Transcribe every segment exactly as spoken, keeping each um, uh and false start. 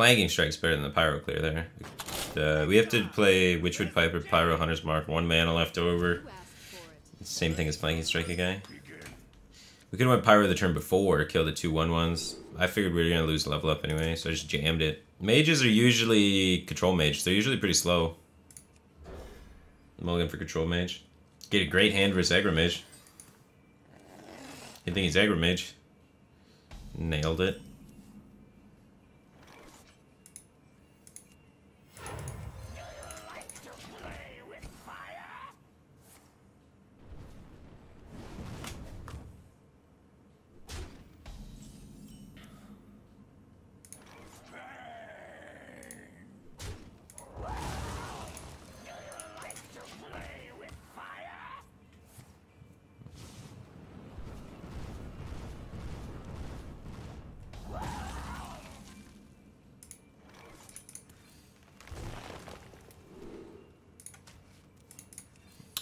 Clanging Strike's better than the Pyroclear there. Uh, we have to play Witchwood Piper, Pyro, Hunter's Mark, one mana left over. Same thing as Clanging Strike again. We could have went Pyro the turn before, kill the two one ones. I figured we were going to lose level up anyway, so I just jammed it. Mages are usually control mage. They're usually pretty slow. Mulligan for control mage. Get a great hand versus aggro mage. You think he's aggro mage. Nailed it.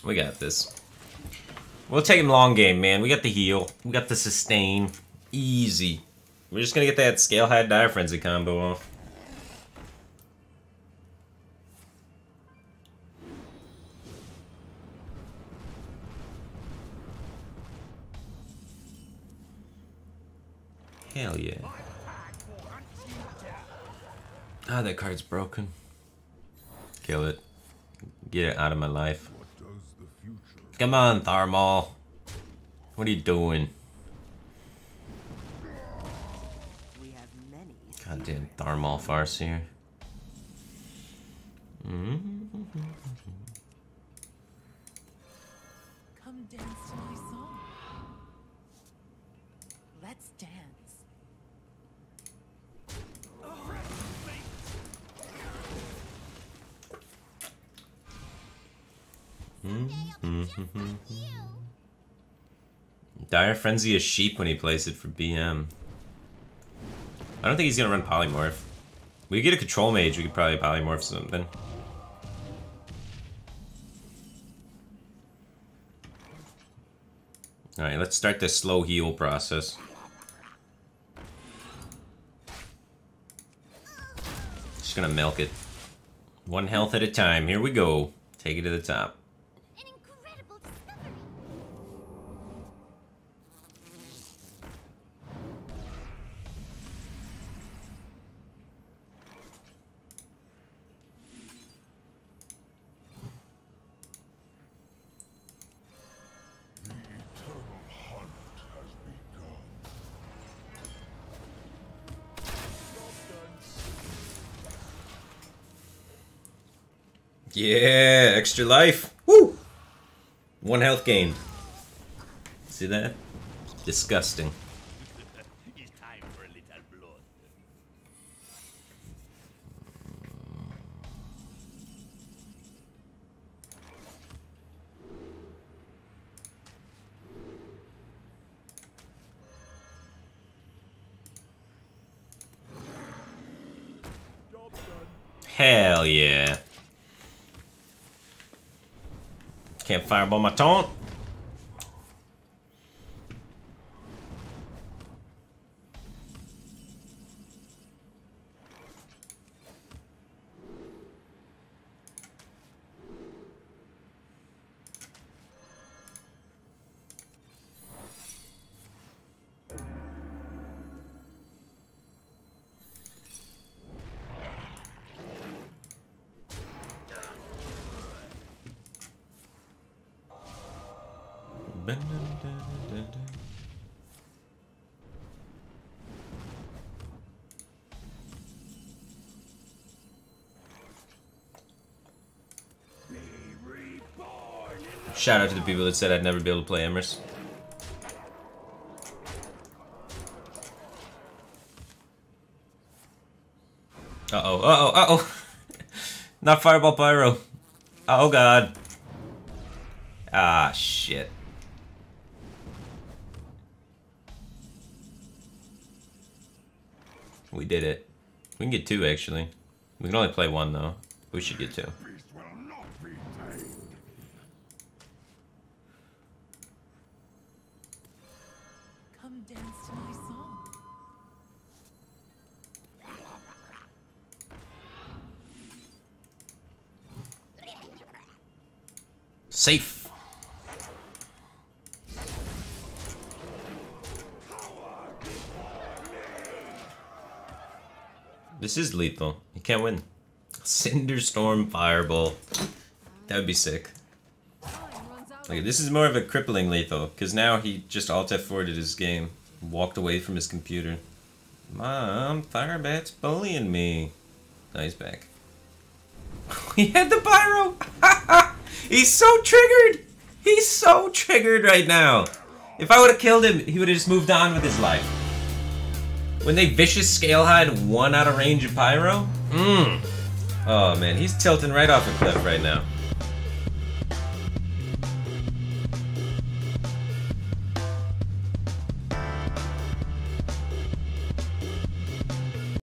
We got this. We'll take him long game, man. We got the heal. We got the sustain. Easy. We're just gonna get that Scalehide Dire Frenzy combo off. Hell yeah. Ah, oh, that card's broken. Kill it. Get it out of my life. Come on, Tharmal. What are you doing? Goddamn Tharmal farce here. Mm-hmm. Come dance to my song. Let's dance. Mm-hmm. Dire Frenzy is sheep when he plays it for B M. I don't think he's gonna run Polymorph. We get a control mage, we could probably Polymorph something. Alright, let's start this slow heal process. Just gonna milk it. One health at a time, here we go. Take it to the top. Yeah, extra life. Woo! One health gained. See that? Disgusting. It's time for a little blood. Hell yeah. Can't fireball my taunt. Shout out to the people that said I'd never be able to play Emerus. Uh-oh, uh-oh, uh-oh! Not Fireball Pyro. Oh god. Ah, shit. We did it. We can get two, actually. We can only play one, though. We should get two. Dance to my song. safe. This is lethal. You can't win. Cinderstorm Fireball. That would be sick. Okay, this is more of a crippling lethal, because now he just alt F four'd his game. Walked away from his computer. Mom, Firebat's bullying me. Now he's back. He had the pyro! He's so triggered! He's so triggered right now! If I would have killed him, he would have just moved on with his life. When they vicious Scalehide one out of range of pyro? Mmm. Oh man, he's tilting right off a cliff right now.